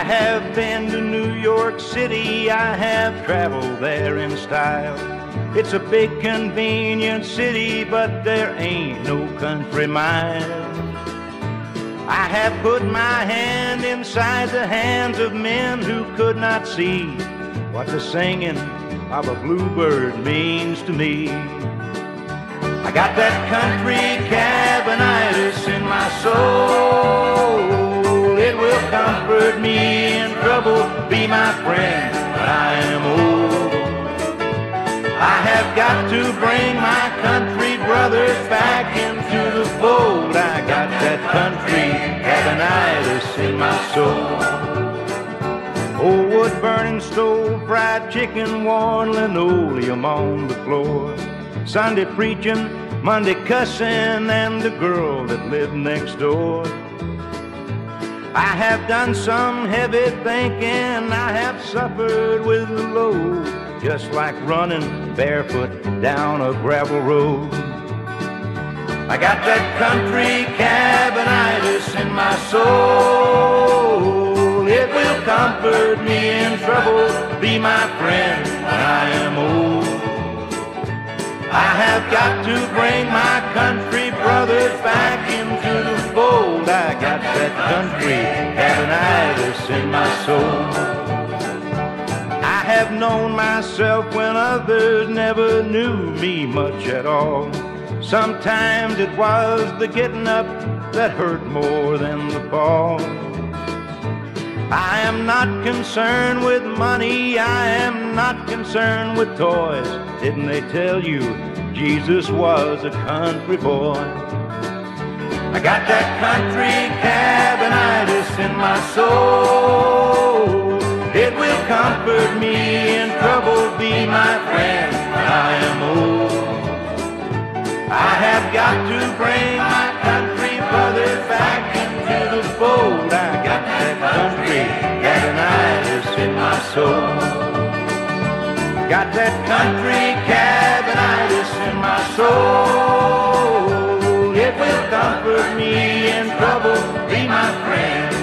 I have been to New York City, I have traveled there in style. It's a big convenient city, but there ain't no country mile. I have put my hand inside the hands of men who could not see what the singing of a bluebird means to me. I got that country cabin-itis in my soul. It will comfort me in trouble, be my friend when I am old. I have got to bring my country brothers back into the fold. I got that country cabin-itis in my soul. Oh, wood-burning stove, fried chicken, worn linoleum on the floor. Sunday preaching, Monday cussing, and the girl that lived next door. I have done some heavy thinking, I have suffered with the load, just like running barefoot down a gravel road. I got that country cabin-itis in my soul. It will comfort me in trouble, be my friend when I am old. I have got to bring my country brothers back into the fold. I got that country cabin-itis in my soul. I have known myself when others never knew me much at all. Sometimes it was the getting up that hurt more than the fall. I am not concerned with money, I am not concerned with toys. Didn't they tell you Jesus was a country boy? I got that country cabin-itis in my soul. It will comfort me in trouble, be my friend when I am old. I have got to bring my country brother back into the fold. I got that country cabin-itis in my soul. Got that country cabin-itis in my soul. It will comfort me in trouble, be my friend.